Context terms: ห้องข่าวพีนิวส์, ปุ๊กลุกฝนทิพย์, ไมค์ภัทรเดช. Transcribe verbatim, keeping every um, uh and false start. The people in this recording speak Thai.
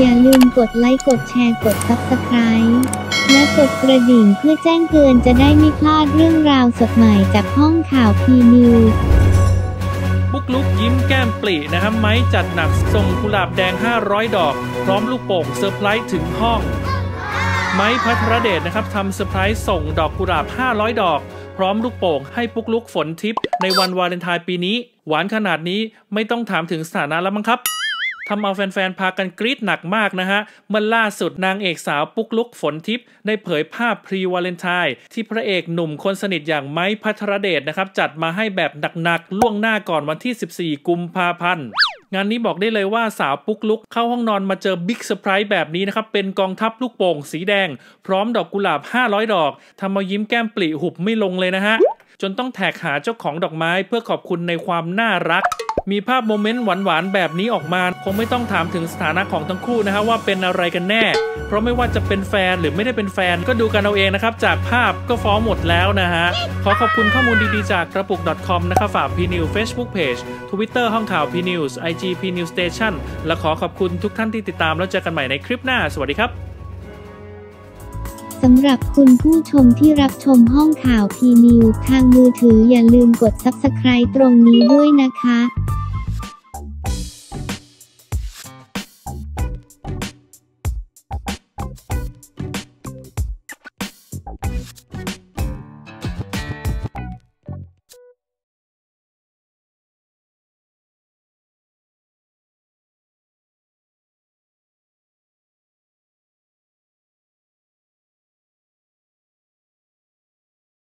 อย่าลืมกดไลค์กดแชร์กด ซับสไครบ์ และกดกระดิ่งเพื่อแจ้งเตือนจะได้ไม่พลาดเรื่องราวสดใหม่จากห้องข่าวพีนิวส์ปุ๊กลุกยิ้มแก้มปลีนะครับไม้จัดหนักส่งกุหลาบแดงห้าร้อยดอกพร้อมลูกโป่งเซอร์ไพรส์ถึงห้องไม้ภัทรเดชนะครับทำเซอร์ไพรส์ส่งดอกกุหลาบห้าร้อยดอกพร้อมลูกโป่งให้ปุ๊กลุกฝนทิพย์ในวันวาเลนไทน์ปีนี้หวานขนาดนี้ไม่ต้องถามถึงสถานะแล้วมั้งครับทำเอาแฟนๆพากันกรี๊ดหนักมากนะฮะเมื่อล่าสุดนางเอกสาวปุ๊กลุกฝนทิพย์ได้เผยภาพพรีวาเลนไทน์ที่พระเอกหนุ่มคนสนิทอย่างไม้ภัทรเดชนะครับจัดมาให้แบบหนักๆล่วงหน้าก่อนวันที่สิบสี่กุมภาพันธ์งานนี้บอกได้เลยว่าสาวปุ๊กลุกเข้าห้องนอนมาเจอบิ๊กเซอร์ไพรส์แบบนี้นะครับเป็นกองทัพลูกโป่งสีแดงพร้อมดอกกุหลาบห้าร้อยดอกทำเอายิ้มแก้มปริหุบไม่ลงเลยนะฮะจนต้องแท็กหาเจ้าของดอกไม้เพื่อขอบคุณในความน่ารักมีภาพโมเมนต์หวานๆแบบนี้ออกมาคงไม่ต้องถามถึงสถานะของทั้งคู่นะฮะว่าเป็นอะไรกันแน่เพราะไม่ว่าจะเป็นแฟนหรือไม่ได้เป็นแฟนก็ดูกันเอาเองนะครับจากภาพก็ฟ้องหมดแล้วนะฮะขอขอบคุณข้อมูลดีๆจากกระปุก .com นะครับฝาก พีนิว Facebook Page Twitter ห้องข่าว พีนิวส์ ไอ จี พีนิว Station และขอขอบคุณทุกท่านที่ติดตามแล้วเจอกันใหม่ในคลิปหน้าสวัสดีครับสำหรับคุณผู้ชมที่รับชมห้องข่าว พีนิวส์ ทางมือถืออย่าลืมกด ซับสไครบ์ ตรงนี้ด้วยนะคะ